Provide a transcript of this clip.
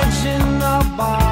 searching the bar.